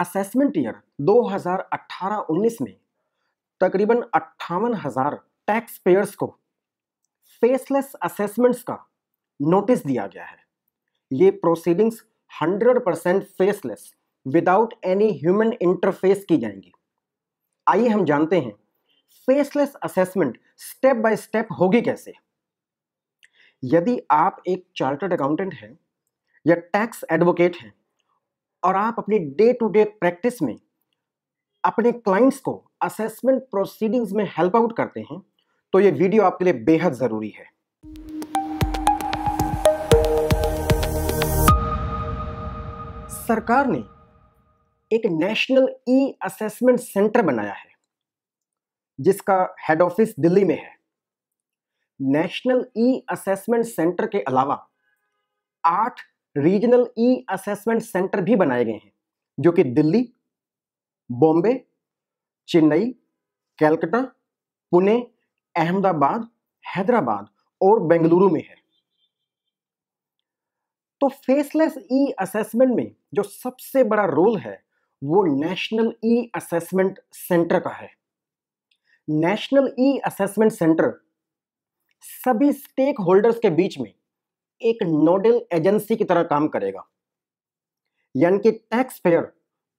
Assessment year 2018-19 में तकरीबन 58,000 tax payers को फेसलेस असेसमेंट्स का नोटिस दिया गया है। ये proceedings 100% faceless without any human interface की जाएंगी। आइए हम जानते हैं faceless assessment step by step होगी कैसे। यदि आप एक चार्टर्ड अकाउंटेंट हैं या टैक्स एडवोकेट हैं और आप अपनी डे टू डे प्रैक्टिस में अपने क्लाइंट्स को असेसमेंट प्रोसीडिंग्स में हेल्प आउट करते हैं तो ये वीडियो आपके लिए बेहद ज़रूरी है। सरकार ने एक नेशनल ई असेसमेंट सेंटर बनाया है जिसका हेड ऑफिस दिल्ली में है। नेशनल ई असेसमेंट सेंटर के अलावा 8 रीजनल ई असेसमेंट सेंटर भी बनाए गए हैं जो कि दिल्ली, बॉम्बे, चेन्नई, कलकत्ता, पुणे, अहमदाबाद, हैदराबाद और बेंगलुरु में है। तो फेसलेस ई असेसमेंट में जो सबसे बड़ा रोल है वो नेशनल ई असेसमेंट सेंटर का है। नेशनल ई असेसमेंट सेंटर सभी स्टेक होल्डर्स के बीच में एक नोडल एजेंसी की तरह काम करेगा, यानी कि टैक्स पेयर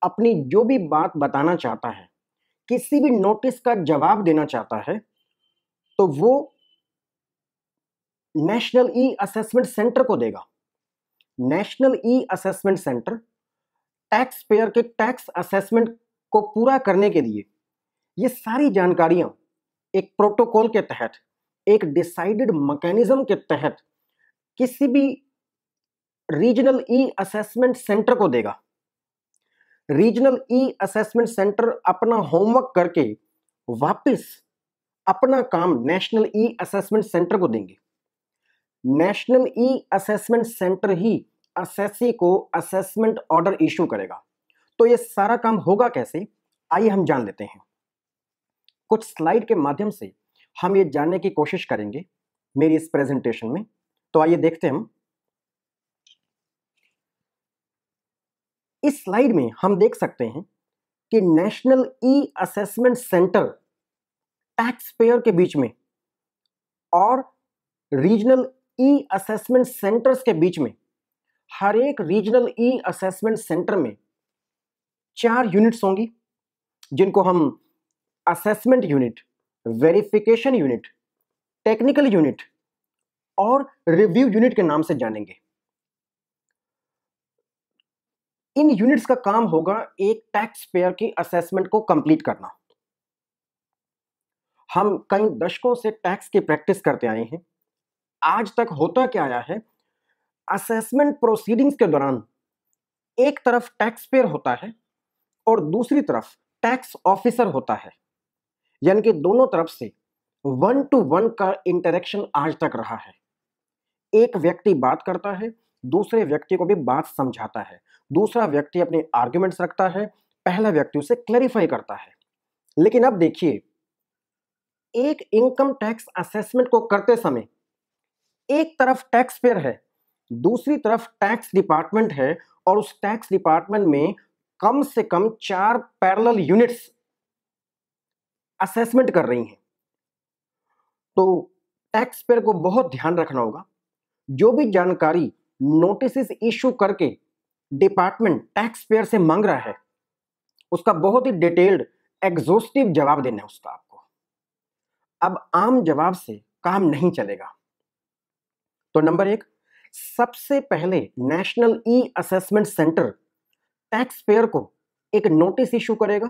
अपनी जो भी बात बताना चाहता है, किसी भी नोटिस का जवाब देना चाहता है तो वो नेशनल ई असेसमेंट सेंटर को देगा। National e assessment centre tax payer के टैक्स असेसमेंट को पूरा करने के लिए ये सारी जानकारियां एक प्रोटोकॉल के तहत, एक डिसाइडेड मैकेनिज्म के तहत किसी भी रीजनल ई असेसमेंट सेंटर को देगा। रीजनल ई असेसमेंट सेंटर अपना होमवर्क करके वापस अपना काम नेशनल ई असेसमेंट सेंटर को देंगे। नेशनल ई असेसमेंट सेंटर ही असेसी को असेसमेंट ऑर्डर इशू करेगा। तो ये सारा काम होगा कैसे, आइए हम जान लेते हैं। कुछ स्लाइड के माध्यम से हम ये जानने की कोशिश करेंगे मेरी इस प्रेजेंटेशन में। तो आइए देखते हैं हम। इस स्लाइड में हम देख सकते हैं कि national e assessment centre tax payer के बीच में और रीजनल ई असेसमेंट सेंटर्स के बीच में, हर एक रीजनल ई असेसमेंट सेंटर में 4 यूनिट्स होंगी जिनको हम assessment unit, verification unit, technical unit और रिव्यू यूनिट के नाम से जानेंगे। इन यूनिट्स का काम होगा एक टैक्स पेयर की असेसमेंट को कंप्लीट करना। हम कई दशकों से टैक्स की प्रैक्टिस करते आए हैं। आज तक होता क्या आया है, असेसमेंट प्रोसीडिंग्स के दौरान एक तरफ टैक्स पेयर होता है और दूसरी तरफ टैक्स ऑफिसर होता है, यानी कि दोनों तरफ से 1-to-1 का इंटरेक्शन आज तक रहा है। एक व्यक्ति बात करता है, दूसरे व्यक्ति को भी बात समझाता है, दूसरा व्यक्ति अपने आर्ग्यूमेंट्स रखता है, पहला व्यक्ति उसे क्लैरिफाई करता है। लेकिन अब देखिए, एक इनकम टैक्स असेसमेंट को करते समय एक तरफ टैक्स पेयर है, दूसरी तरफ टैक्स डिपार्टमेंट है और उस टैक्स डिपार्टमेंट में कम से कम 4 पैरेलल यूनिट्स असेसमेंट कर रही हैं। तो टैक्स पेयर को बहुत ध्यान रखना होगा, जो भी जानकारी नोटिस इशू करके डिपार्टमेंट टैक्स पेयर से मांग रहा है उसका बहुत ही डिटेल्ड एग्जॉस्टिव जवाब देना है उसका आपको। अब आम जवाब से काम नहीं चलेगा। तो नंबर 1, सबसे पहले national e assessment centre tax payer को एक नोटिस इशू करेगा।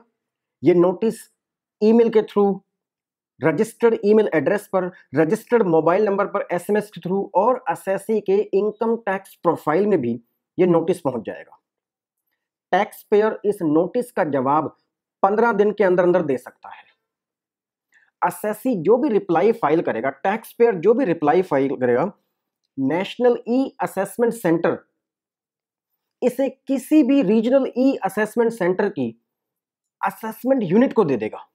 ये नोटिस ईमेल के थ्रू, रजिस्टर्ड ईमेल एड्रेस पर, रजिस्टर्ड मोबाइल नंबर पर, एसएमएस के थ्रू और असेसी के इनकम टैक्स प्रोफाइल में भी ये नोटिस पहुंच जाएगा। टैक्स पेयर इस नोटिस का जवाब 15 दिन के अंदर अंदर दे सकता है। असेसी जो भी रिप्लाई फाइल करेगा, टैक्स पेयर जो भी रिप्लाई फाइल करेगा, नेशनल ई असेसमेंट सेंटर इसे किसी भी रीजनल ई असेसमेंट सेंटर की असेसमेंट यूनिट को दे देगा।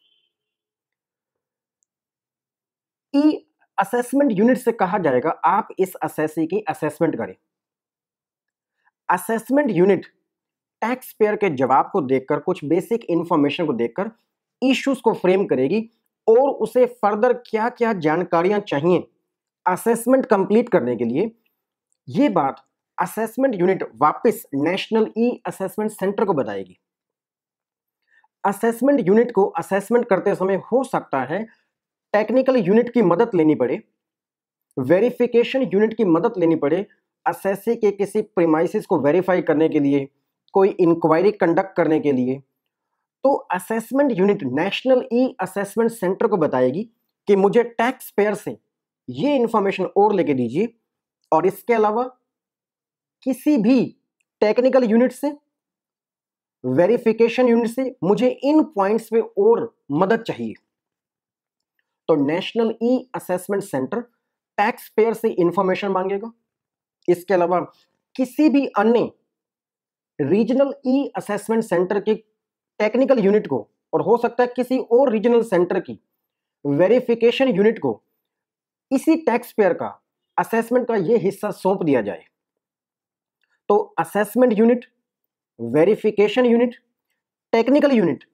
ई असेसमेंट यूनिट से कहा जाएगा आप इस असेसी की असेसमेंट करें। असेसमेंट यूनिट टैक्स पेयर के जवाब को देखकर, कुछ बेसिक इंफॉर्मेशन को देखकर इश्यूज को फ्रेम करेगी और उसे फर्दर क्या क्या जानकारियां चाहिए असेसमेंट कंप्लीट करने के लिए। ये बात असेसमेंट यूनिट वापस नेशनल ई असेसमेंट सेंटर को बताएगी। असेसमेंट यूनिट को असेसमेंट करते समय हो सकता है टेक्निकल यूनिट की मदद लेनी पड़े, वेरिफिकेशन यूनिट की मदद लेनी पड़े, असेसी के किसी प्रीमाइसिस को वेरीफाई करने के लिए, कोई इंक्वायरी कंडक्ट करने के लिए। तो assessment unit national e assessment centre को बताएगी कि मुझे टैक्स पेयर से ये इंफॉर्मेशन और लेके दीजिए, और इसके अलावा किसी भी टेक्निकल यूनिट से, वेरिफिकेशन यूनिट से मुझे इन पॉइंट्स पे और मदद चाहिए। तो national e assessment centre tax payer से इंफॉर्मेशन मांगेगा, इसके अलावा किसी भी अन्य रीजनल ई असेसमेंट सेंटर की टेक्निकल यूनिट को, और हो सकता है किसी और रीजनल सेंटर की वेरिफिकेशन यूनिट को इसी टैक्स पेयर का असेसमेंट का ये हिस्सा सौंप दिया जाए। तो assessment unit, verification unit, technical unit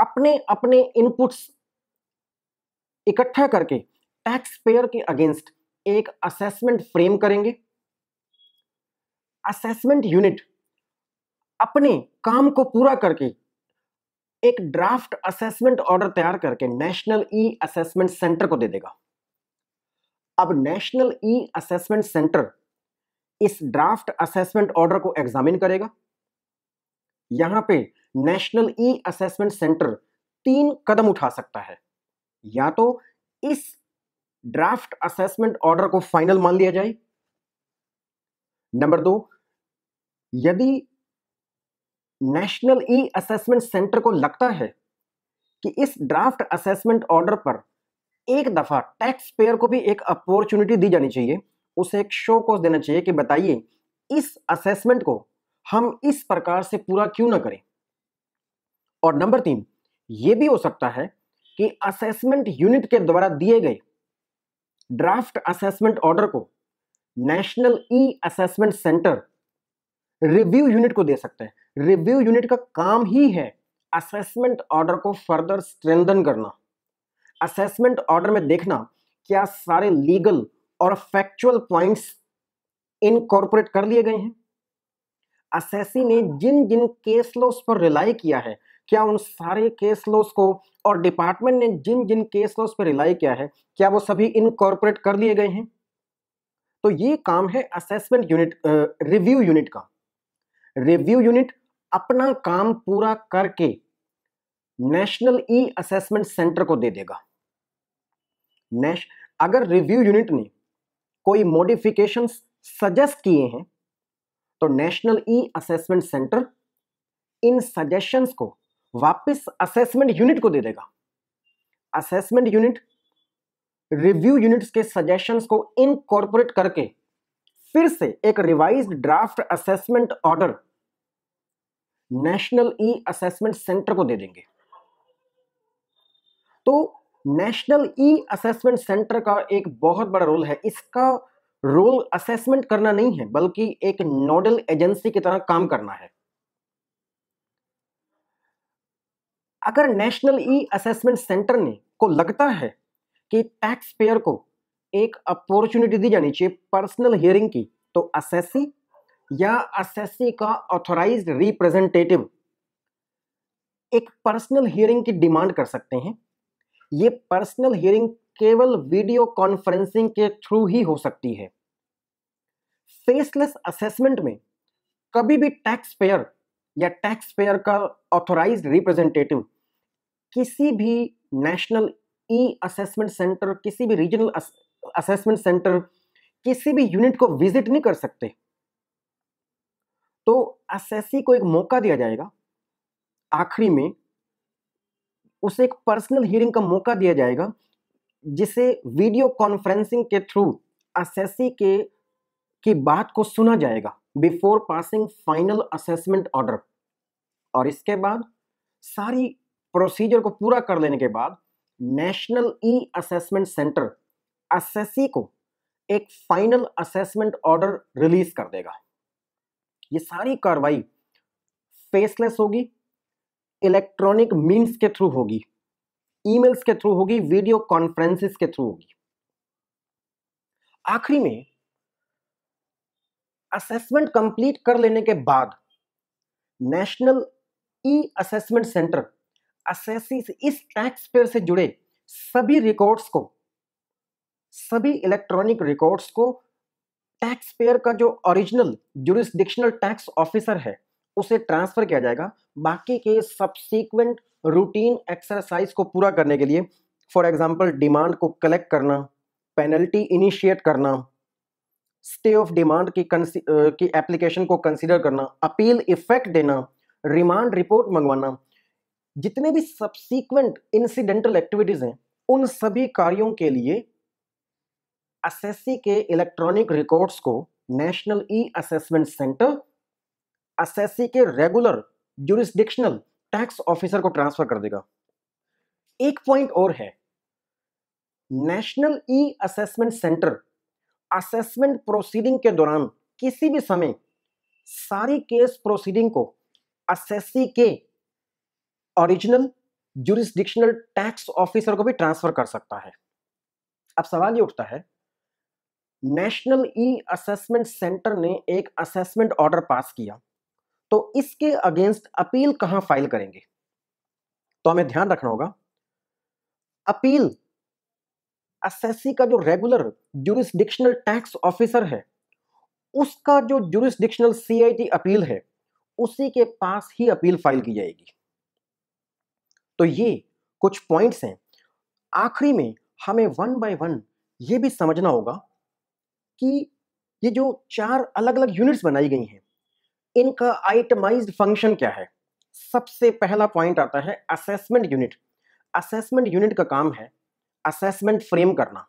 अपने अपने इनपुट्स इकट्ठा करके टैक्स पेयर के अगेंस्ट एक असेसमेंट फ्रेम करेंगे। असेसमेंट यूनिट अपने काम को पूरा करके एक ड्राफ्ट असेसमेंट ऑर्डर तैयार करके नेशनल ई असेसमेंट सेंटर को दे देगा। अब नेशनल ई असेसमेंट सेंटर इस ड्राफ्ट असेसमेंट ऑर्डर को एग्जामिन करेगा। यहां पे नेशनल ई असेसमेंट सेंटर 3 कदम उठा सकता है। या तो इस ड्राफ्ट असेसमेंट ऑर्डर को फाइनल मान लिया जाए, नंबर 2 यदि नेशनल ई असेसमेंट सेंटर को लगता है कि इस ड्राफ्ट असेसमेंट ऑर्डर पर एक दफ़ा टैक्स पेयर को भी एक अपॉर्चुनिटी दी जानी चाहिए, उसे एक शो कॉज देना चाहिए कि बताइए इस असेसमेंट को हम इस प्रकार से पूरा क्यों ना करें। और नंबर 3 ये भी हो सकता है कि असेसमेंट यूनिट के द्वारा दिए गए ड्राफ्ट असेसमेंट ऑर्डर को national e assessment centre review unit को दे सकते हैं। रिव्यू यूनिट का काम ही है असेसमेंट ऑर्डर को फर्दर स्ट्रेंथन करना, असेसमेंट ऑर्डर में देखना क्या सारे लीगल और फैक्चुअल पॉइंट्स इनकॉर्पोरेट कर लिए गए हैं, असेसी ने जिन जिन केस लॉस पर रिलाई किया है क्या उन सारे केस लॉस को, और डिपार्टमेंट ने जिन जिन केस लॉस पर रिलाई किया है क्या वो सभी इनकॉर्पोरेट कर लिए गए हैं। तो ये काम है असेसमेंट यूनिट, रिव्यू यूनिट का। रिव्यू यूनिट अपना काम पूरा करके नेशनल ई असेसमेंट सेंटर को दे देगा। अगर रिव्यू यूनिट ने कोई मॉडिफिकेशंस सजेस्ट किए हैं तो नेशनल ई असेसमेंट सेंटर इन सजेशंस को वापस असेसमेंट यूनिट को दे देगा। असेसमेंट यूनिट रिव्यू यूनिट्स के सजेशंस को इनकॉर्पोरेट करके फिर से एक revised draft assessment order national e assessment centre को दे देंगे। तो नेशनल ई असेसमेंट सेंटर का एक बहुत बड़ा रोल है। इसका रोल असेसमेंट करना नहीं है, बल्कि एक नोडल एजेंसी की तरह काम करना है। अगर नेशनल ई असेसमेंट सेंटर ने को लगता है कि टैक्स पेयर को एक अपॉर्चुनिटी दी जानी चाहिए पर्सनल हियरिंग की, तो असेसी या असेसी का ऑथोराइज्ड रिप्रेजेंटेटिव एक पर्सनल हियरिंग की डिमांड कर सकते हैं। ये पर्सनल हियरिंग केवल वीडियो कॉन्फ्रेंसिंग के थ्रू ही हो सकती है। फेसलेस असेसमेंट में कभी भी टैक्स पेयर या टैक्स पेयर का ऑथोराइज्ड रिप्रेजेंटेटिव किसी भी नेशनल ई असेसमेंट सेंटर, किसी भी रीजनल असेसमेंट सेंटर, किसी भी यूनिट को विजिट नहीं कर सकते। तो असेसी को एक मौका दिया जाएगा, आखिरी में उसे एक पर्सनल हियरिंग का मौका दिया जाएगा, जिसे वीडियो कॉन्फ्रेंसिंग के थ्रू असेसी की बात को सुना जाएगा before passing final assessment order. और इसके बाद सारी प्रोसीजर को पूरा कर लेने के बाद national e assessment centre assessee को एक फाइनल असेसमेंट ऑर्डर रिलीज कर देगा। ये सारी कार्रवाई फेसलेस होगी, इलेक्ट्रॉनिक मीन्स के थ्रू होगी, ईमेल्स के थ्रू होगी, वीडियो कॉन्फ्रेंसेस के थ्रू होगी। आखिरी में असेसमेंट कंप्लीट कर लेने के बाद नेशनल ई असेसमेंट सेंटर इस टैक्स पेयर से जुड़े सभी रिकॉर्ड्स को, सभी इलेक्ट्रॉनिक रिकॉर्ड्स को टैक्स पेयर का जो ओरिजिनल जुरिसडिक्शनल टैक्स ऑफिसर है उसे ट्रांसफर किया जाएगा बाकी के सब्सिक्वेंट रूटीन एक्सरसाइज को पूरा करने के लिए। फॉर एग्जांपल डिमांड को कलेक्ट करना, पेनल्टी इनिशिएट करना, स्टे ऑफ डिमांड की एप्लीकेशन को कंसीडर करना, अपील इफेक्ट देना, रिमांड रिपोर्ट मंगवाना, जितने भी सब्सिक्वेंट इंसिडेंटल एक्टिविटीज हैं उन सभी कार्यों के लिए असेसी के इलेक्ट्रॉनिक रिकॉर्ड्स को national e assessment centre assessee के रेगुलर जुरिसडिक्शनल टैक्स ऑफिसर को ट्रांसफर कर देगा। एक पॉइंट और है, national e assessment centre assessment proceeding के दौरान किसी भी समय सारी केस प्रोसीडिंग को असेसी के ओरिजिनल जुरिसडिक्शनल टैक्स ऑफिसर को भी ट्रांसफर कर सकता है। अब सवाल ये उठता है, नेशनल ई असेसमेंट सेंटर ने एक असेसमेंट ऑर्डर पास किया तो इसके अगेंस्ट अपील कहां फाइल करेंगे? तो हमें ध्यान रखना होगा, अपील असेसी का जो रेगुलर जुरिसडिक्शनल टैक्स ऑफिसर है उसका जो जुरिसडिक्शनल सीआईटी अपील है उसी के पास ही अपील फाइल की जाएगी। तो ये कुछ पॉइंट्स हैं। आखिरी में हमें वन बाय वन ये भी समझना होगा कि ये जो चार अलग अलग यूनिट्स बनाई गई हैं इनका आइटमाइज्ड फंक्शन क्या है। सबसे पहला पॉइंट आता है असेसमेंट यूनिट। असेसमेंट यूनिट का काम है असेसमेंट फ्रेम करना।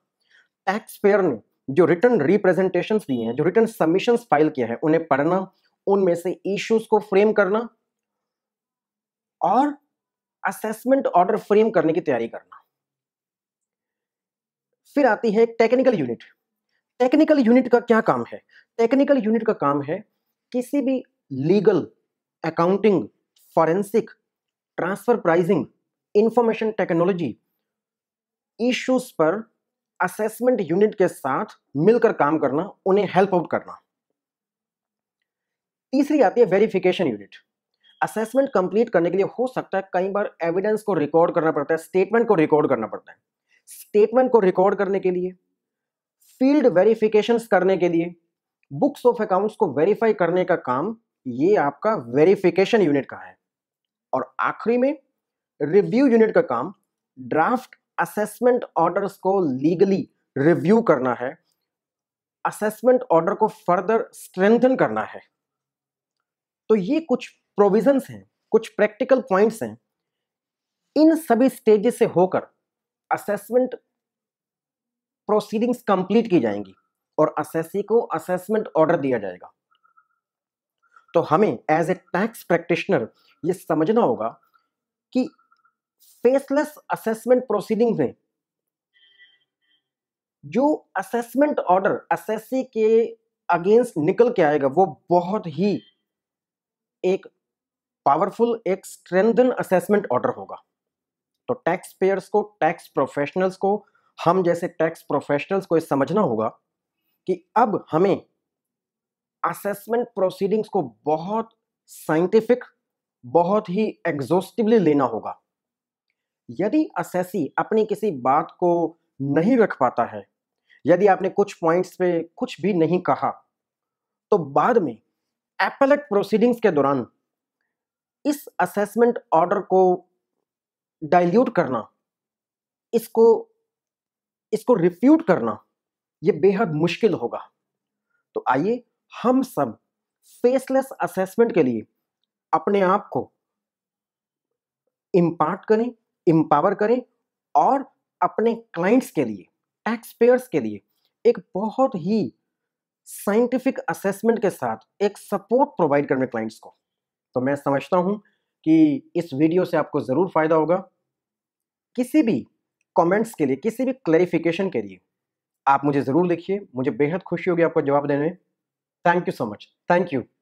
टैक्स पेयर ने जो रिटर्न रिप्रेजेंटेशंस दिए हैं, जो रिटर्न सबमिशंस फाइल किया है, उन्हें पढ़ना, उनमें से इश्यूज को फ्रेम करना और असेसमेंट ऑर्डर फ्रेम करने की तैयारी करना। फिर आती है टेक्निकल यूनिट। टेक्निकल यूनिट का क्या काम है? टेक्निकल यूनिट का काम है किसी भी legal, accounting, forensic, transfer pricing, information technology issues पर असेसमेंट यूनिट के साथ मिलकर काम करना, उन्हें हेल्प आउट करना। तीसरी आती है वेरिफिकेशन यूनिट। असेसमेंट कंप्लीट करने के लिए हो सकता है कई बार एविडेंस को रिकॉर्ड करना पड़ता है, स्टेटमेंट को रिकॉर्ड करना पड़ता है। स्टेटमेंट को रिकॉर्ड करने के लिए, फील्ड वेरिफिकेशंस करने के लिए, बुक्स ऑफ अकाउंट्स को वेरीफाई करने का काम ये आपका वेरिफिकेशन यूनिट का है। और आखिरी में रिव्यू यूनिट का काम ड्राफ्ट असेसमेंट ऑर्डर्स को लीगली रिव्यू करना है, असेसमेंट ऑर्डर को फर्दर स्ट्रेंथन करना है। तो ये कुछ प्रोविजंस हैं, कुछ प्रैक्टिकल पॉइंट्स हैं। इन सभी स्टेजेस से होकर असेसमेंट प्रोसीडिंग्स कंप्लीट की जाएंगी और असेसी को असेसमेंट ऑर्डर दिया जाएगा। तो हमें एज ए टैक्स प्रैक्टिशनर ये समझना होगा कि फेसलेस असेसमेंट प्रोसीडिंग में जो असेसमेंट ऑर्डर असेसी के अगेंस्ट निकल के आएगा वो बहुत ही एक पावरफुल, एक स्ट्रेंथन असेसमेंट ऑर्डर होगा। तो टैक्स पेयर्स को, टैक्स प्रोफेशनल्स को, हम जैसे टैक्स प्रोफेशनल्स को ये समझना होगा कि अब हमें असेसमेंट प्रोसीडिंग्स को बहुत साइंटिफिक, बहुत ही एग्जॉस्टिवली लेना होगा। यदि असेसी अपनी किसी बात को नहीं रख पाता है, यदि आपने कुछ पॉइंट्स पे कुछ भी नहीं कहा, तो बाद में एपेलेट प्रोसीडिंग्स के दौरान इस असेसमेंट ऑर्डर को डाइल्यूट करना, इसको रिफ्यूट करना ये बेहद मुश्किल होगा। तो आइए हम सब फेसलेस असेसमेंट के लिए अपने आप को इम्पार्ट करें, एम्पावर करें और अपने क्लाइंट्स के लिए, टैक्स पेयर्स के लिए एक बहुत ही साइंटिफिक असेसमेंट के साथ एक सपोर्ट प्रोवाइड करने क्लाइंट्स को। तो मैं समझता हूँ कि इस वीडियो से आपको ज़रूर फ़ायदा होगा। किसी भी कमेंट्स के लिए, किसी भी क्लेरिफिकेशन के लिए आप मुझे ज़रूर लिखिए, मुझे बेहद खुशी होगी आपको जवाब देने में। Thank you so much, thank you.